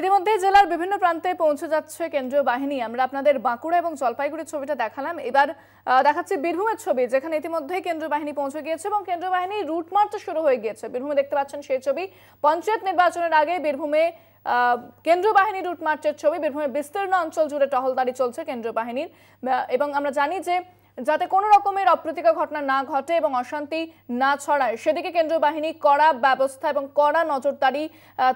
ইতিমধ্যে জেলার বিভিন্ন প্রান্তে পৌঁছে যাচ্ছে কেন্দ্রীয় বাহিনী। আমরা আপনাদের বাঁকুড়া এবং জলপাইগুড়ির ছবিটা দেখালাম, এবার দেখাচ্ছি বীরভূমের ছবি, যেখানে ইতিমধ্যে কেন্দ্রীয় বাহিনী পৌঁছে গিয়েছে এবং কেন্দ্রীয় বাহিনী রুট মার্চ শুরু হয়ে গিয়েছে। বীরভূমে দেখতে পাচ্ছেন সেই ছবি, পঞ্চায়েত নির্বাচনের আগে বীরভূমে কেন্দ্রীয় বাহিনী রুট মার্চের ছবি। বীরভূমে বিস্তীর্ণ অঞ্চল জুড়ে টহলদারি চলছে কেন্দ্রীয় বাহিনীর, এবং আমরা জানি যে যাতে কোনো রকমের অপ্রীতিকর ঘটনা না ঘটে এবং অশান্তি না ছড়ায় সেদিকে কেন্দ্রীয় বাহিনী কড়া ব্যবস্থা এবং কড়া নজরদারি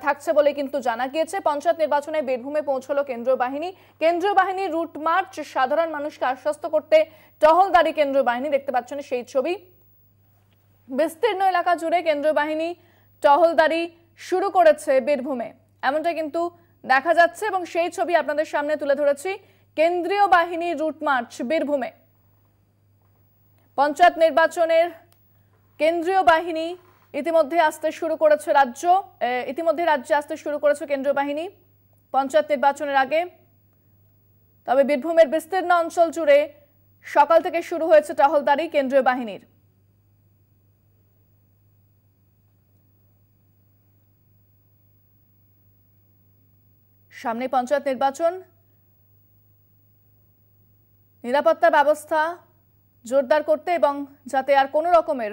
থাকছে বলে কিন্তু জানা গিয়েছে। পঞ্চায়েত নির্বাচনে বীরভূমে পৌঁছলো কেন্দ্রীয় বাহিনী। কেন্দ্রীয় বাহিনীর রুট মার্চ, সাধারণ মানুষকে আশ্বস্ত করতে টহলদারি কেন্দ্রীয় বাহিনী। দেখতে পাচ্ছেন সেই ছবি, বিস্তীর্ণ এলাকা জুড়ে কেন্দ্রীয় বাহিনী টহলদারি শুরু করেছে বীরভূমে, এমনটা কিন্তু দেখা যাচ্ছে এবং সেই ছবি আপনাদের সামনে তুলে ধরেছি। কেন্দ্রীয় বাহিনী রুট মার্চ বীরভূমে, পঞ্চায়েত নির্বাচনের কেন্দ্রীয় বাহিনী ইতিমধ্যে আসতে শুরু করেছে রাজ্যে আসতে শুরু করেছে কেন্দ্রীয় বাহিনী পঞ্চায়েত নির্বাচনের আগে। তবে বীরভূমের বিস্তীর্ণ অঞ্চল জুড়ে সকাল থেকে শুরু হয়েছে টহলদারি কেন্দ্রীয় বাহিনীর। সামনে পঞ্চায়েত নির্বাচন, নিরাপত্তা ব্যবস্থা জোরদার করতে এবং যাতে আর কোনো রকমের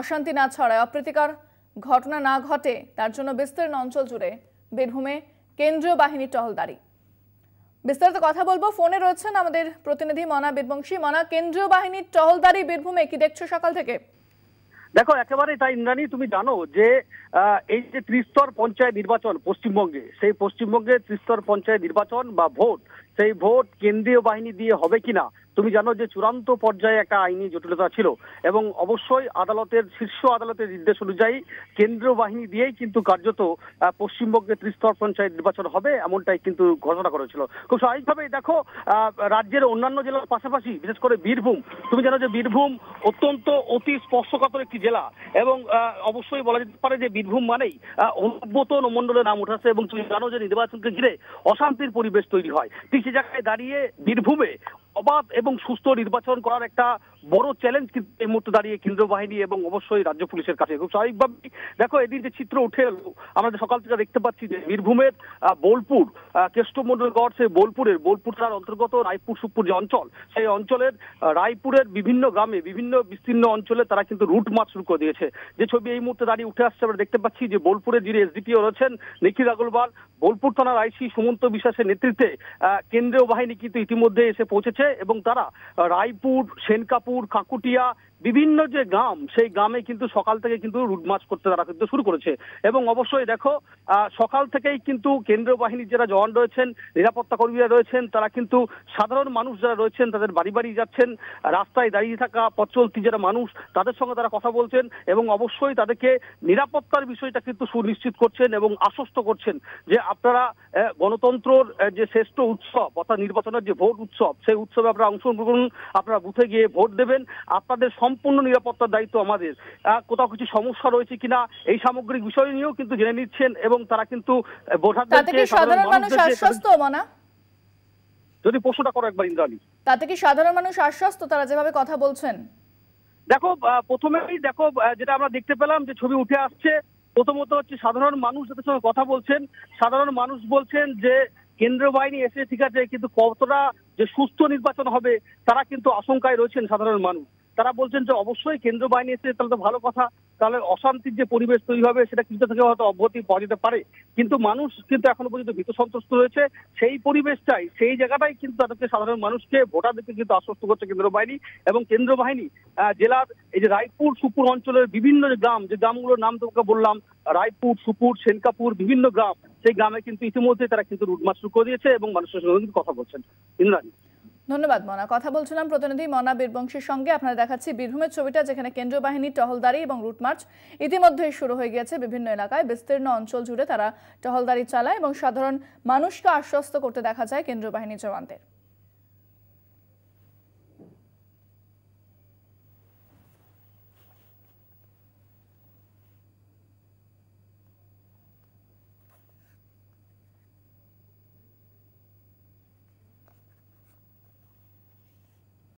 অশান্তি না ছড়ায়, অপ্রীতিকর ঘটনা না ঘটে, তার জন্য বিস্তীর্ণ অঞ্চল জুড়ে বীরভূমে কেন্দ্রীয় বাহিনীর টহলদারি। বিস্তারিত কথা বলবো, ফোনে রয়েছেন আমাদের প্রতিনিধি মনা বীরবংশী। মনা, কেন্দ্রীয় বাহিনীর টহলদারি বীরভূমে, কি দেখছো সকাল থেকে? দেখো, একেবারে তাই ইন্দ্রাণী, তুমি জানো যে এই যে ত্রিস্তর পঞ্চায়েত নির্বাচন পশ্চিমবঙ্গে, সেই পশ্চিমবঙ্গে ত্রিস্তর পঞ্চায়েত নির্বাচন বা ভোট, সেই ভোট কেন্দ্রীয় বাহিনী দিয়ে হবে কিনা তুমি জানো যে চূড়ান্ত পর্যায়ে একটা আইনি জটিলতা ছিল এবং অবশ্যই শীর্ষ আদালতের নির্দেশ অনুযায়ী কেন্দ্রীয় বাহিনী দিয়েই কিন্তু কার্যত পশ্চিমবঙ্গে ত্রিস্তর পঞ্চায়েত নির্বাচন হবে, এমনটাই কিন্তু ঘোষণা করেছিল। খুব স্বাভাবিকভাবেই দেখো রাজ্যের অন্যান্য জেলার পাশাপাশি বিশেষ করে বীরভূম, তুমি জানো যে বীরভূম অত্যন্ত অতি স্পর্শকাতর একটি জেলা এবং অবশ্যই বলা যেতে পারে যে বীরভূম মানেই অনুব্রতন মণ্ডলের নাম উঠেছে এবং তুমি জানো যে নির্বাচনকে ঘিরে অশান্তির পরিবেশ তৈরি হয়। ঠিক সে জায়গায় দাঁড়িয়ে বীরভূমে অবাধ এবং সুস্থ নির্বাচন করার একটা বড় চ্যালেঞ্জ কিন্তু এই মুহূর্তে দাঁড়িয়ে কেন্দ্রীয় বাহিনী এবং অবশ্যই রাজ্য পুলিশের কাছে। খুব স্বাভাবিকভাবে দেখো এদিন যে চিত্র উঠে এলো, আমরা সকাল থেকে দেখতে পাচ্ছি যে বীরভূমের বোলপুর কেষ্টমন্ডলগড়, সেই বোলপুর থানার অন্তর্গত রায়পুর সুপুর যে অঞ্চল, সেই অঞ্চলের রায়পুরের বিভিন্ন গ্রামে বিভিন্ন বিস্তীর্ণ অঞ্চলে তারা কিন্তু রুট মার্চ শুরু করে দিয়েছে। যে ছবি এই মুহূর্তে দাঁড়িয়ে উঠে আসছে, আমরা দেখতে পাচ্ছি যে বোলপুরের যিনি এসডিপিও রয়েছেন নিখিল আগরওয়াল, বোলপুর থানার আইসি সুমন্ত বিশ্বাসের নেতৃত্বে কেন্দ্রীয় বাহিনী কিন্তু ইতিমধ্যে এসে পৌঁছেছে এবং তারা রায়পুর, সেনকাপুর, কাকুটিয়া বিভিন্ন যে গ্রাম, সেই গ্রামে কিন্তু সকাল থেকে কিন্তু রুট মার্চ করতে তারা কিন্তু শুরু করেছে এবং অবশ্যই দেখো সকাল থেকেই কিন্তু কেন্দ্রীয় বাহিনীর যারা জওয়ান রয়েছেন, নিরাপত্তা কর্মীরা রয়েছেন, তারা কিন্তু সাধারণ মানুষ যারা রয়েছেন তাদের বাড়ি বাড়ি যাচ্ছেন, রাস্তায় দাঁড়িয়ে থাকা পথ চলতি যারা মানুষ তাদের সঙ্গে তারা কথা বলছেন এবং অবশ্যই তাদেরকে নিরাপত্তার বিষয়টা কিন্তু সুনিশ্চিত করছেন এবং আশ্বস্ত করছেন যে আপনারা গণতন্ত্রর যে শ্রেষ্ঠ উৎসব অর্থাৎ নির্বাচনের যে ভোট উৎসব, সেই উৎসবে আপনারা অংশগ্রহণ করুন, আপনারা বুথে গিয়ে ভোট দেবেন, আপনাদের সম্পূর্ণ নিরাপত্তার দায়িত্ব আমাদের, কোথাও কিছু সমস্যা রয়েছে কিনা এই সামগ্রিক বিষয় নিয়েও কিন্তু জেনে নিচ্ছেন এবং তারা কিন্তু যদি প্রশ্নটা করো একবার ইন্দ্রাণী, তাতে কি সাধারণ মানুষ আশ্বস্ত তারা যেভাবে কথা বলছেন? দেখো প্রথমেই দেখো যেটা আমরা দেখতে পেলাম যে ছবি উঠে আসছে, প্রথমত হচ্ছে সাধারণ মানুষ যাদের সঙ্গে কথা বলছেন, সাধারণ মানুষ বলছেন যে কেন্দ্রীয় বাহিনী এসে ঠিক আছে, কিন্তু কতটা যে সুস্থ নির্বাচন হবে তারা কিন্তু আশঙ্কায় রয়েছেন সাধারণ মানুষ। তারা বলছেন যে অবশ্যই কেন্দ্রীয় বাহিনী এসে তাহলে তো ভালো কথা, তাহলে অশান্তির যে পরিবেশ তৈরি হবে সেটা কিছু থেকে হয়তো অব্যাহতি পাওয়া যেতে পারে, কিন্তু মানুষ কিন্তু এখনো পর্যন্ত ভীত সন্ত্রস্ত রয়েছে। সেই পরিবেশটাই, সেই জায়গাটাই কিন্তু তাদেরকে সাধারণ মানুষকে, ভোটারদেরকে কিন্তু আশ্বস্ত করছে কেন্দ্রীয় বাহিনী এবং কেন্দ্রীয় বাহিনী জেলার এই যে রায়পুর সুপুর অঞ্চলের বিভিন্ন গ্রাম, যে গ্রামগুলোর নাম তোমাকে বললাম, রায়পুর, সুপুর, সেনকাপুর, বিভিন্ন গ্রাম, সেই গ্রামে কিন্তু ইতিমধ্যে তারা কিন্তু রুট মার্চ শুরু করে দিয়েছে এবং মানুষের সঙ্গে কিন্তু কথা বলছেন। ইন্দ্রাণী, ধন্যবাদ মনা। কথা বলছিলাম প্রতিনিধি মনা বীরবংশীর সঙ্গে। আপনারা দেখাচ্ছি বীরভূমের ছবিটা, যেখানে কেন্দ্রীয় বাহিনী টহলদারি এবং রুট মার্চ ইতিমধ্যেই শুরু হয়ে গিয়েছে। বিভিন্ন এলাকায় বিস্তীর্ণ অঞ্চল জুড়ে তারা টহলদারি চালায় এবং সাধারণ মানুষকে আশ্বস্ত করতে দেখা যায় কেন্দ্রীয় বাহিনীর জওয়ানদের।